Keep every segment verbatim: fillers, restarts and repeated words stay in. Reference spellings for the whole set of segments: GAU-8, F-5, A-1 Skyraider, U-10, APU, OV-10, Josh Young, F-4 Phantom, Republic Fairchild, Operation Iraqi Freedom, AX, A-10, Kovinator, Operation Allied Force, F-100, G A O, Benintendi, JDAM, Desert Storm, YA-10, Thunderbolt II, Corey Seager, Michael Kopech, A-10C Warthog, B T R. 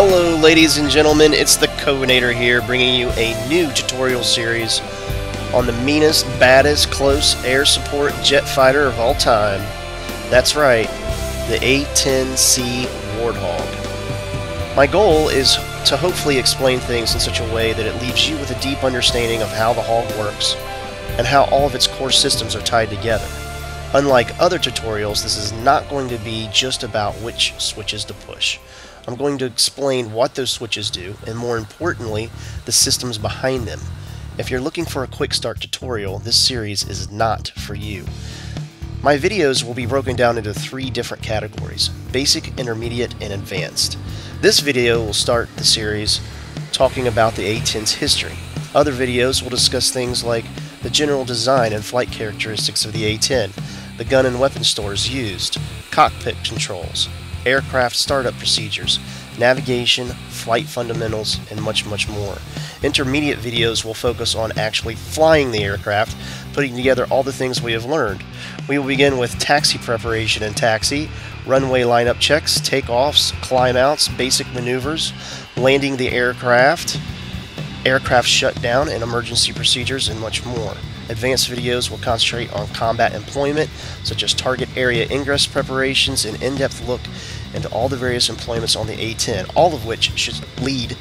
Hello ladies and gentlemen, it's the Kovinator here, bringing you a new tutorial series on the meanest, baddest, close air support jet fighter of all time. That's right, the A ten C Warthog. My goal is to hopefully explain things in such a way that it leaves you with a deep understanding of how the Hog works and how all of its core systems are tied together. Unlike other tutorials, this is not going to be just about which switches to push. I'm going to explain what those switches do, and more importantly, the systems behind them. If you're looking for a quick start tutorial, this series is not for you. My videos will be broken down into three different categories: basic, intermediate, and advanced. This video will start the series talking about the A ten's history. Other videos will discuss things like the general design and flight characteristics of the A ten, the gun and weapon stores used, cockpit controls, aircraft startup procedures, navigation, flight fundamentals, and much, much more. Intermediate videos will focus on actually flying the aircraft, putting together all the things we have learned. We will begin with taxi preparation and taxi, runway lineup checks, takeoffs, climb-outs, basic maneuvers, landing the aircraft, aircraft shutdown and emergency procedures, and much more. Advanced videos will concentrate on combat employment, such as target area ingress preparations, and in-depth look into all the various employments on the A ten, all of which should lead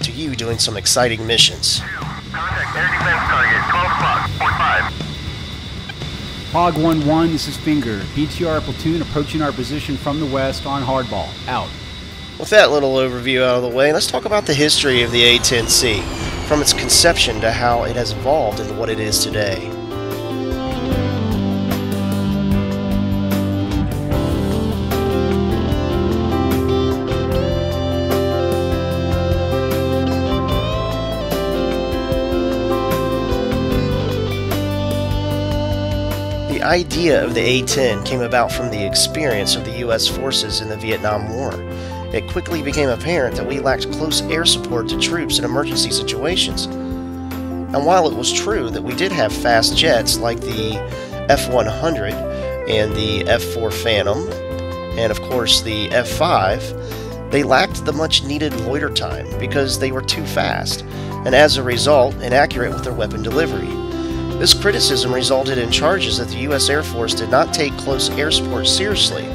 to you doing some exciting missions. Contact air defense target, twelve o'clock, forty-five. Hog one one, this is Finger. B T R platoon approaching our position from the west on hardball. Out. With that little overview out of the way, let's talk about the history of the A ten C. From its conception to how it has evolved into what it is today. The idea of the A ten came about from the experience of the U S forces in the Vietnam War. It quickly became apparent that we lacked close air support to troops in emergency situations. And while it was true that we did have fast jets like the F one hundred and the F four Phantom, and of course the F five, they lacked the much needed loiter time because they were too fast, and as a result, inaccurate with their weapon delivery. This criticism resulted in charges that the U S Air Force did not take close air support seriously.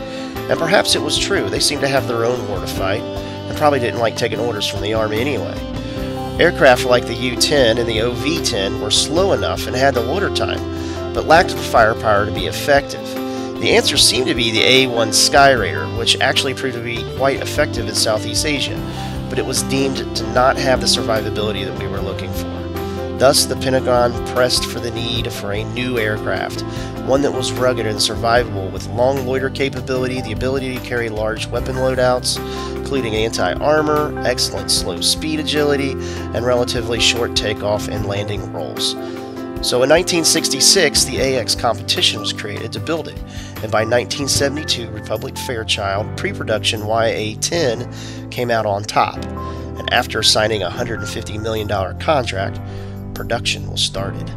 And perhaps it was true, they seemed to have their own war to fight, and probably didn't like taking orders from the Army anyway. Aircraft like the U ten and the O V ten were slow enough and had the loiter time, but lacked the firepower to be effective. The answer seemed to be the A one Skyraider, which actually proved to be quite effective in Southeast Asia, but it was deemed to not have the survivability that we were looking for. Thus, the Pentagon pressed for the need for a new aircraft, one that was rugged and survivable with long loiter capability, the ability to carry large weapon loadouts, including anti-armor, excellent slow speed agility, and relatively short takeoff and landing rolls. So in nineteen sixty-six, the A X competition was created to build it, and by nineteen seventy-two, Republic Fairchild pre-production Y A ten came out on top, and after signing a one hundred fifty million dollar contract, production was started.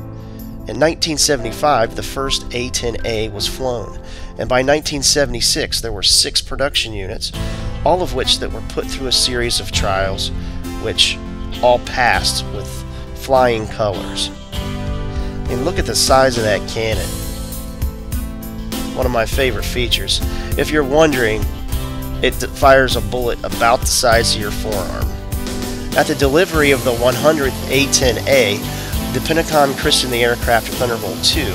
In nineteen seventy-five, the first A ten A was flown, and by nineteen seventy-six there were six production units, all of which that were put through a series of trials, which all passed with flying colors. And look at the size of that cannon. One of my favorite features. If you're wondering, it fires a bullet about the size of your forearm. At the delivery of the one hundredth A ten A, the Pentagon christened the aircraft Thunderbolt two,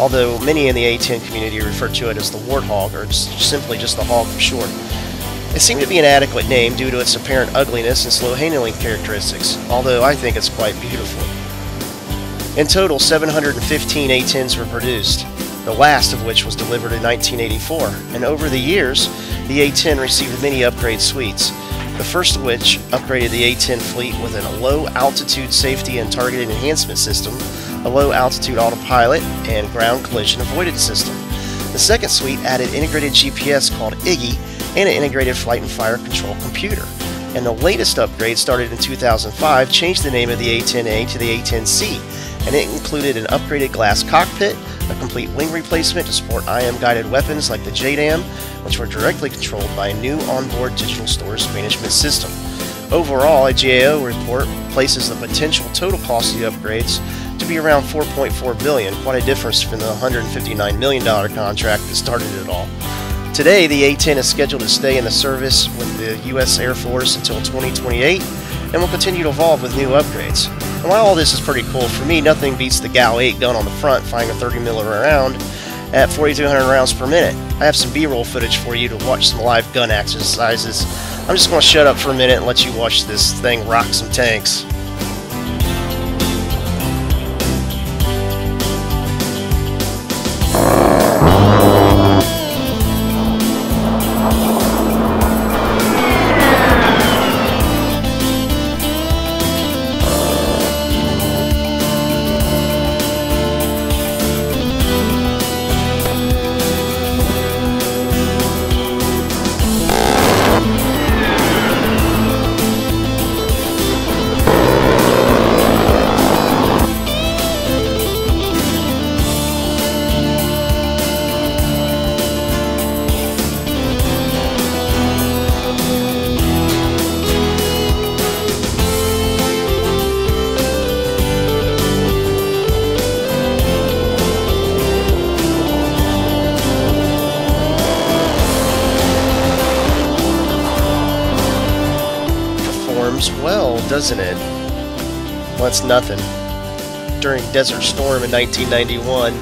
although many in the A ten community refer to it as the Warthog, or simply just the Hog for short. It seemed to be an adequate name due to its apparent ugliness and slow handling characteristics, although I think it's quite beautiful. In total, seven hundred fifteen A tens were produced, the last of which was delivered in nineteen eighty-four, and over the years, the A ten received many upgrade suites. The first of which upgraded the A ten fleet with a low-altitude safety and targeted enhancement system, a low-altitude autopilot, and ground collision avoidance system. The second suite added integrated G P S called Iggy and an integrated flight and fire control computer. And the latest upgrade, started in two thousand five, changed the name of the A ten A to the A ten C, and it included an upgraded glass cockpit, a complete wing replacement to support I M-guided weapons like the J DAM, which were directly controlled by a new onboard digital storage management system. Overall, a G A O report places the potential total cost of the upgrades to be around four point four billion dollars, quite a difference from the one hundred fifty-nine million dollar contract that started it all. Today, the A ten is scheduled to stay in the service with the U S Air Force until twenty twenty-eight, and will continue to evolve with new upgrades. And while all this is pretty cool, for me, nothing beats the G A U eight gun on the front firing a thirty millimeter round at forty-two hundred rounds per minute. I have some B-roll footage for you to watch some live gun exercises. I'm just going to shut up for a minute and let you watch this thing rock some tanks. Well, doesn't it? Well, it's nothing. During Desert Storm in nineteen ninety-one,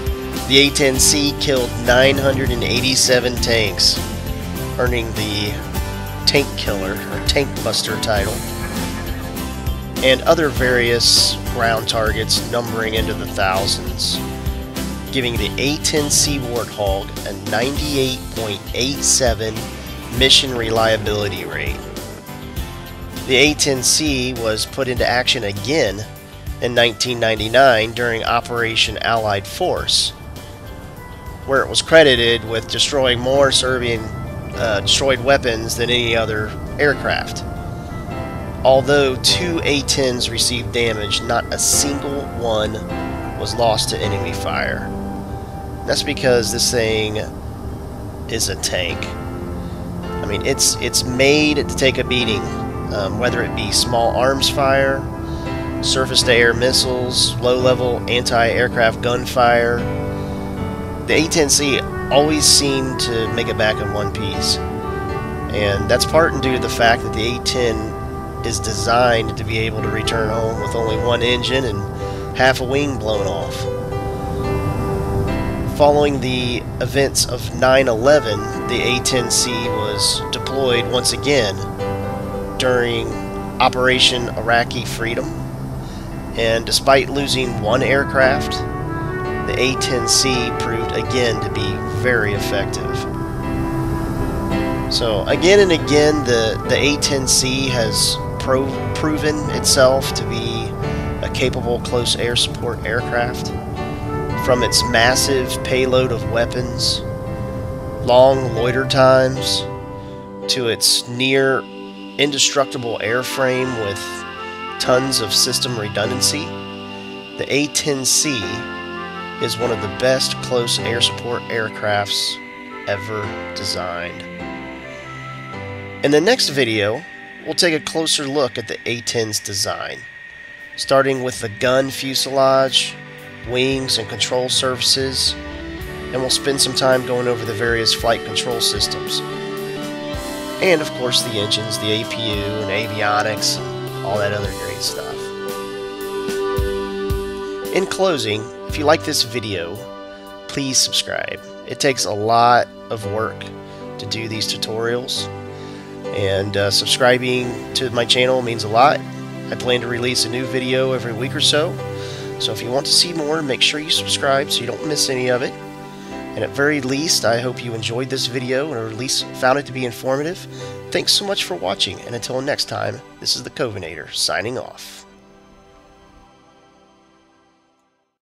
the A ten C killed nine hundred eighty-seven tanks, earning the Tank Killer or Tank Buster title, and other various ground targets numbering into the thousands, giving the A ten C Warthog a ninety-eight point eight seven mission reliability rate. The A ten C was put into action again in nineteen ninety-nine during Operation Allied Force, where it was credited with destroying more Serbian uh, destroyed weapons than any other aircraft. Although two A tens received damage, not a single one was lost to enemy fire. That's because this thing is a tank. I mean, it's, it's made to take a beating. Um, whether it be small arms fire, surface-to-air missiles, low-level anti-aircraft gunfire, the A ten C always seemed to make it back in one piece. And that's part and due to the fact that the A ten is designed to be able to return home with only one engine and half a wing blown off. Following the events of nine eleven, the A ten C was deployed once again during Operation Iraqi Freedom, and despite losing one aircraft, the A ten C proved again to be very effective. So again and again, the, the A ten C has pro proven itself to be a capable close air support aircraft. From its massive payload of weapons, long loiter times, to its near indestructible airframe with tons of system redundancy, the A ten C is one of the best close air support aircrafts ever designed. In the next video, we'll take a closer look at the A ten's design, starting with the gun fuselage, wings, and control surfaces, and we'll spend some time going over the various flight control systems. And of course the engines, the A P U, and avionics, and all that other great stuff. In closing, if you like this video, please subscribe. It takes a lot of work to do these tutorials, and uh, subscribing to my channel means a lot. I plan to release a new video every week or so, so if you want to see more, make sure you subscribe so you don't miss any of it. And at very least, I hope you enjoyed this video, or at least found it to be informative. Thanks so much for watching, and until next time, this is the Kovinator, signing off.